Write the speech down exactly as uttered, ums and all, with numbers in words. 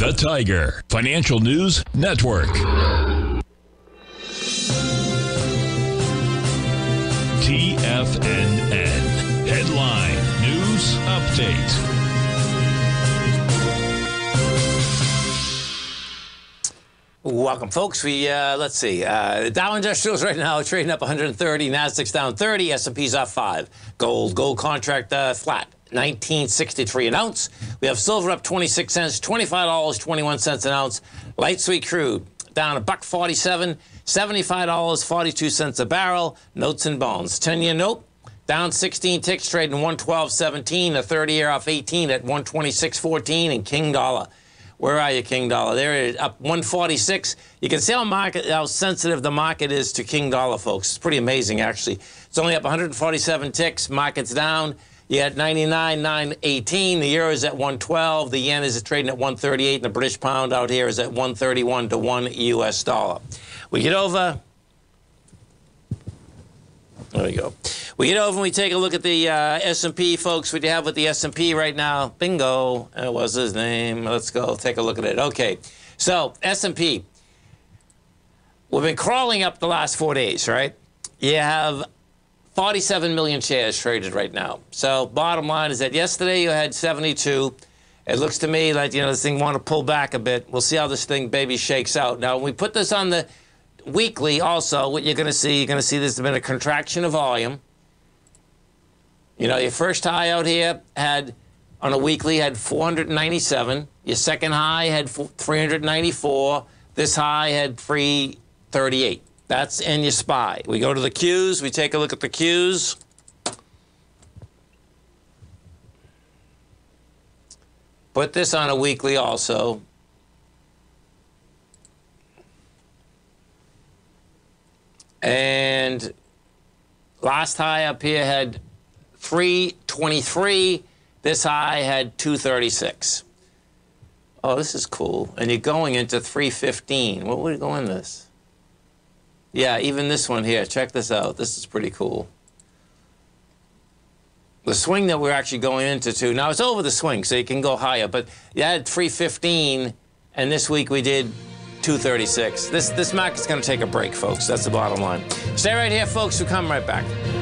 The Tiger Financial News Network. T F N N Headline News Update. Welcome, folks. We, uh, let's see. Uh, the Dow Industrials right now are trading up one hundred thirty, Nasdaq's down thirty, S and P's up five. Gold, gold contract uh, flat. nineteen sixty-three an ounce. We have silver up twenty-six cents, twenty-five dollars and twenty-one cents an ounce. Light sweet crude down a buck forty-seven, seventy-five dollars and forty-two cents a barrel. Notes and bonds. ten-year note down sixteen ticks, trading one twelve seventeen. A thirty-year off eighteen at one twenty-six fourteen. And King Dollar, where are you, King Dollar? There it is, up one forty-six. You can see how market how sensitive the market is to King Dollar, folks. It's pretty amazing, actually. It's only up one hundred forty-seven ticks. Market's down. You had ninety-nine nine eighteen, the euro is at one twelve, the yen is trading at one thirty-eight, and the British pound out here is at one thirty-one to one U S dollar. We get over, there we go. We get over and we take a look at the uh, S and P, folks. What do you have with the S and P right now? Bingo, that was his name. Let's go take a look at it. Okay, so S and P, we've been crawling up the last four days, right? You have forty-seven million shares traded right now. So bottom line is that yesterday you had seventy-two. It looks to me like, you know, this thing want to pull back a bit. We'll see how this thing baby shakes out. Now, when we put this on the weekly also, what you're going to see, you're going to see there's been a contraction of volume. You know, your first high out here had, on a weekly, had four hundred ninety-seven. Your second high had three hundred ninety-four. This high had three thirty-eight. That's in your S P Y. We go to the Qs. We take a look at the Qs. Put this on a weekly also. And last high up here had three twenty-three. This high had two thirty-six. Oh, this is cool. And you're going into three fifteen. What would go in this? Yeah, even this one here. Check this out. This is pretty cool. The swing that we're actually going into, too. Now, it's over the swing, so you can go higher. But you had three fifteen, and this week we did two thirty-six. This, this market's going to take a break, folks. That's the bottom line. Stay right here, folks. We'll come right back.